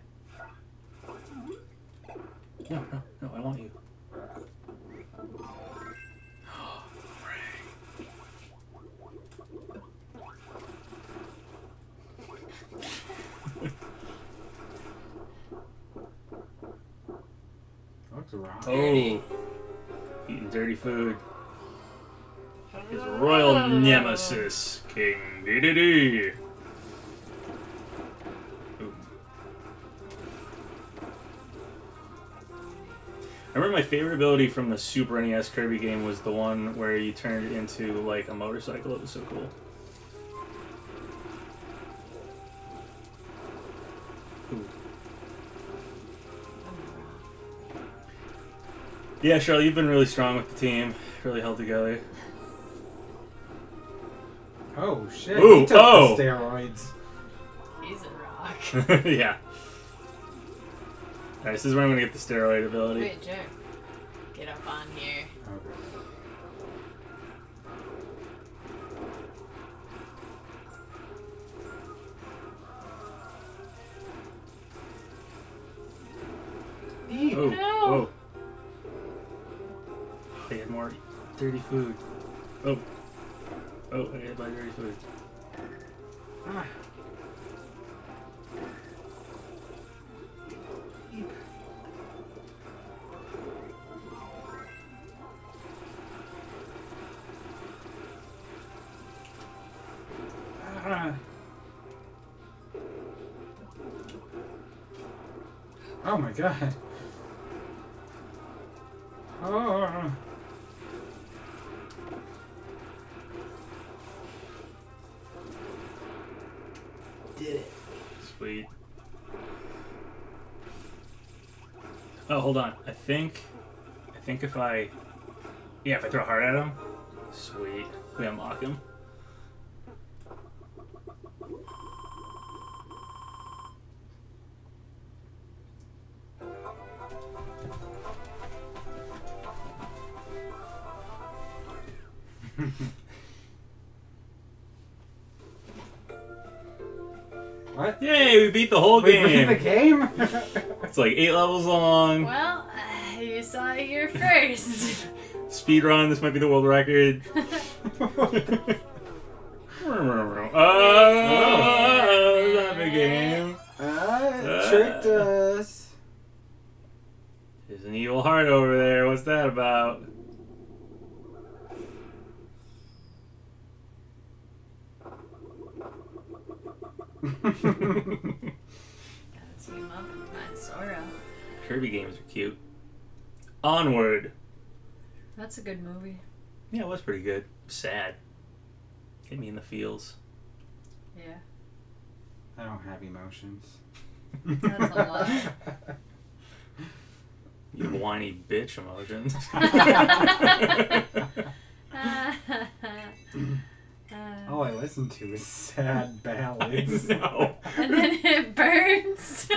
No, no, no, I want you. Oh, that's wrong. Oh. Eating dirty food. His royal nemesis, King Dedede. I remember my favorite ability from the Super N E S Kirby game was the one where you turned it into like a motorcycle. It was so cool. Ooh. Yeah, Charlotte, you've been really strong with the team. Really held together. Oh shit! Ooh, he took oh. the steroids. He's a rock. Yeah. Alright, this is where I'm gonna get the steroid ability. Wait, Joe. Get up on here. Okay. Ew. Oh, no. Oh. I had more dirty food. Oh. Oh, I had my dirty food. Ah. Oh my god. Oh. Did it. Sweet. Oh, hold on. I think... I think if I... Yeah, if I throw hard at him. Sweet. We unlock him. What? Yay, we beat the whole we game! We beat the game? It's like eight levels long. Well, uh, you saw it here first. Speedrun, this might be the world record. Oh, not the game. Ah, it uh, tricked us. There's an evil heart over there, what's that about? Gotta team up and find Sora. Kirby games are cute. Onward. That's a good movie. Yeah, it was pretty good. Sad. Hit me in the feels. Yeah. I don't have emotions. That's a lot. You whiny bitch emotions. All I listen to is sad ballads. I know. And then it burns.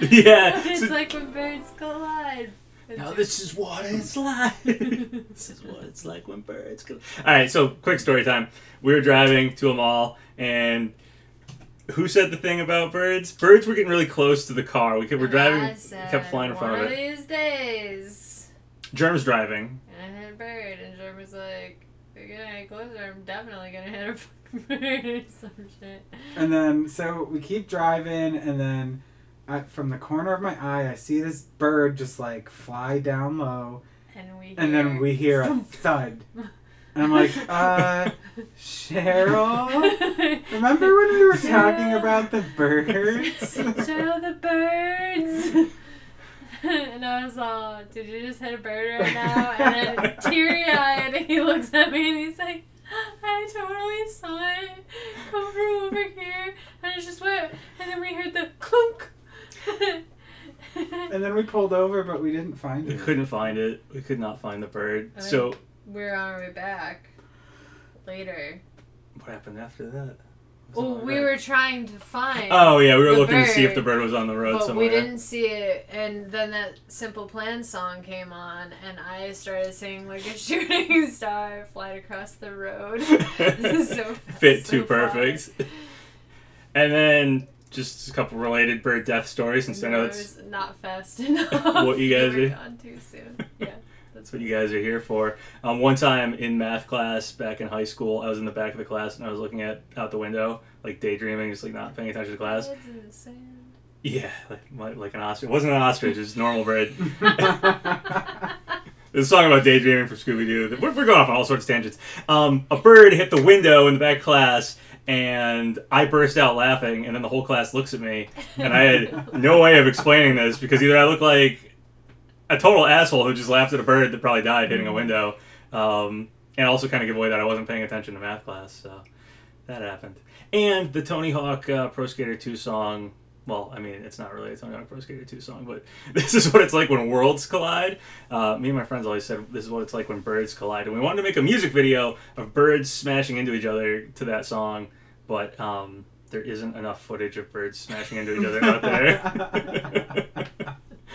Yeah. It's so, like when birds collide. It's now this is what it's like. This is what it's like when birds collide. All right, so quick story time. We were driving to a mall, and who said the thing about birds? Birds were getting really close to the car. We could, were driving, said, kept flying in front of it. One of these days. Germ's driving. And I had a bird, and Germ was like, if you're gonna get closer, I'm definitely gonna hit a fucking bird or some shit. And then, so we keep driving, and then I, from the corner of my eye, I see this bird just like fly down low. And we. And then we hear a thud. And I'm like, uh, Cheryl? Remember when we were Cheryl, talking about the birds? Cheryl, the birds! And I was all, did you just hit a bird right now? And then teary-eyed, he looks at me and he's like, I totally saw it come from over here. And it just went, and then we heard the clunk. And then we pulled over, but we didn't find it. We couldn't find it. We could not find the bird. I mean, so we were on our way back later. What happened after that? Well, we right. were trying to find. Oh yeah, we were looking bird, to see if the bird was on the road but somewhere. We didn't see it, and then that Simple Plan song came on, and I started singing like a shooting star, flight across the road. So fit so too far. Perfect. And then just a couple related bird death stories, since I know it's not fast enough. What you guys we were are on too soon. Yeah. That's what you guys are here for. Um, one time in math class back in high school, I was in the back of the class and I was looking at out the window, like daydreaming, just like not paying attention to class. Birds in the sand. Yeah, like like an ostrich. It wasn't an ostrich, it was a normal bird. There's a song about daydreaming from Scooby-Doo. We're going off on all sorts of tangents. Um, a bird hit the window in the back class, and I burst out laughing, and then the whole class looks at me, and I had no way of explaining this because either I look like a total asshole who just laughed at a bird that probably died hitting a window, um, and also kind of give away that I wasn't paying attention to math class, so that happened. And the Tony Hawk uh, Pro Skater two song, well, I mean, it's not really a Tony Hawk Pro Skater two song, but this is what it's like when worlds collide. Uh, me and my friends always said this is what it's like when birds collide, and we wanted to make a music video of birds smashing into each other to that song, but um, there isn't enough footage of birds smashing into each other out there.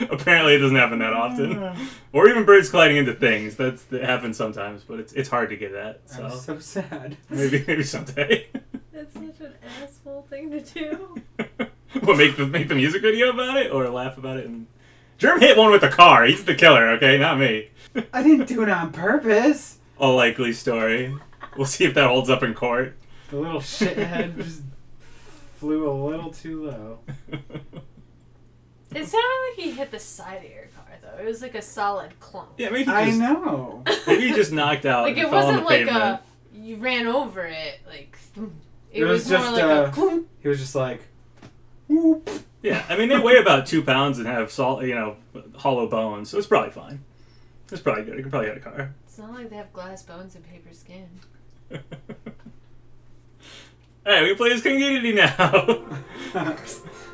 Apparently, it doesn't happen that often, or even birds colliding into things. That's that happens sometimes, but it's it's hard to get that. So, I'm so sad. Maybe maybe someday. That's such an asshole thing to do. What, make the make the music video about it, or laugh about it and Germ hit one with a car. He's the killer, okay? Not me. I didn't do it on purpose. A likely story. We'll see if that holds up in court. The little shithead just flew a little too low. It sounded like he hit the side of your car, though. It was like a solid clump. Yeah, maybe just, I know. Maybe he just knocked out. Like, and it fell wasn't on the like pavement. a... You ran over it, like... It, it was, was just, more like uh, a... Clump. He was just like... Whoop. Yeah, I mean, they weigh about two pounds and have, salt, you know, hollow bones, so it's probably fine. It's probably good. It could probably hit a car. It's not like they have glass bones and paper skin. Alright, we can play this King Dedede now.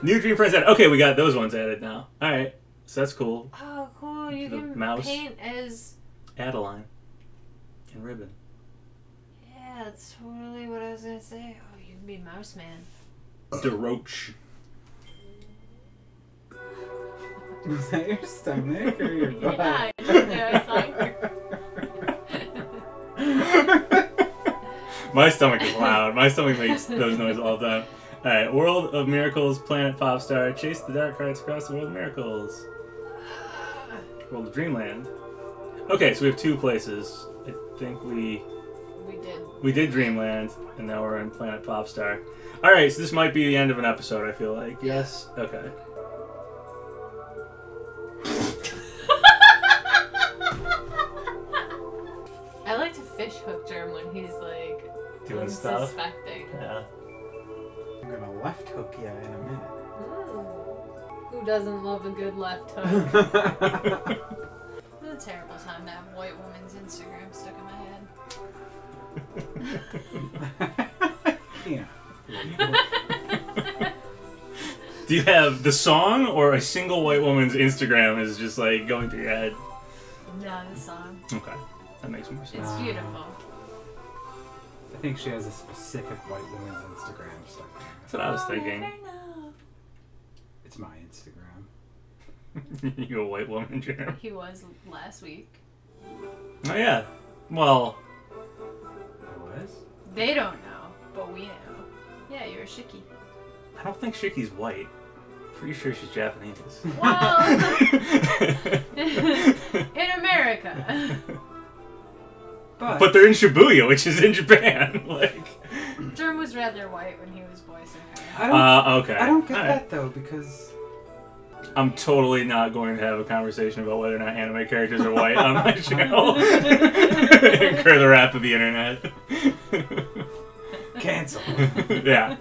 New Dream Friends added. Okay, we got those ones added now. Alright, so that's cool. Oh, cool. You the can mouse. paint as... Adeleine. And Ribbon. Yeah, that's totally what I was going to say. Oh, you can be Mouse Man. Daroach. Was that your stomach or your butt? Yeah, I didn't know. It's like... My stomach is loud. My stomach makes those noises all the time. Alright, World of Miracles, Planet Popstar, Chase the Dark Arts across the World of Miracles. World of Dreamland. Okay, so we have two places. I think we... We did. We did Dreamland, and now we're in Planet Popstar. Alright, so this might be the end of an episode, I feel like. Yes? Okay. I like to fish hook Germ when he's like doing stuff. Suspecting. Yeah. I'm gonna left hook you in a minute. Ooh. Who doesn't love a good left hook? What a terrible time to have white woman's Instagram stuck in my head. Yeah. Do you have the song or a single white woman's Instagram is just like going through your head? No, the song. Okay. That makes more sense. It's beautiful. I think she has a specific white woman's Instagram stuff. That's what I was thinking. It's my Instagram. You a white woman, Jeremy? He was last week. Oh, yeah. Well. I was? They don't know, but we know. Yeah, you're a Shiki. I don't think Shiki's white. Pretty sure she's Japanese. Well, in America. But, but they're in Shibuya, which is in Japan. Like, Germ was rather white when he was voicing her. I don't, uh, okay. I don't get All that right. though because I'm totally not going to have a conversation about whether or not anime characters are white on my channel. Incur the wrath of the internet. Cancel. Yeah.